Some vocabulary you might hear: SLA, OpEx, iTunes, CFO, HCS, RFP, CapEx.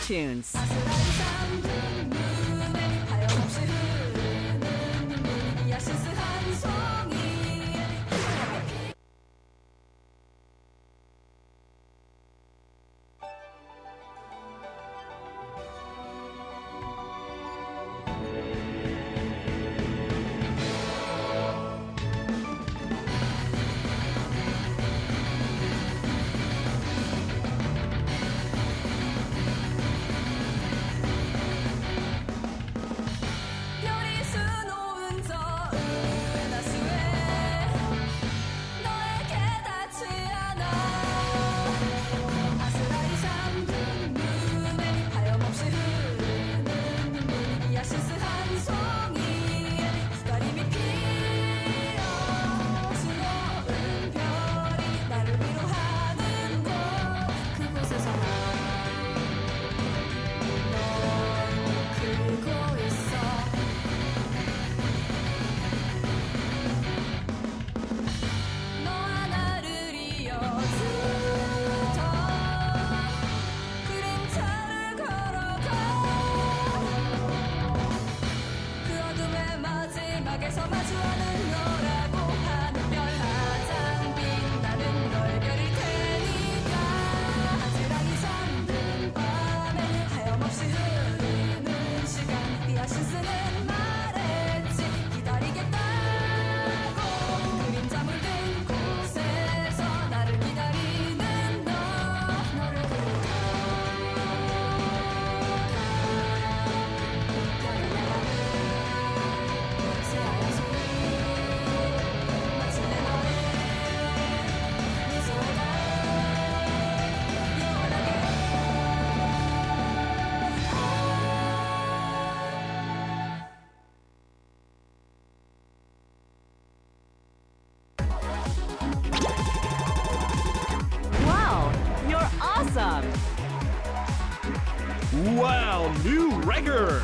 iTunes. Wow, new record!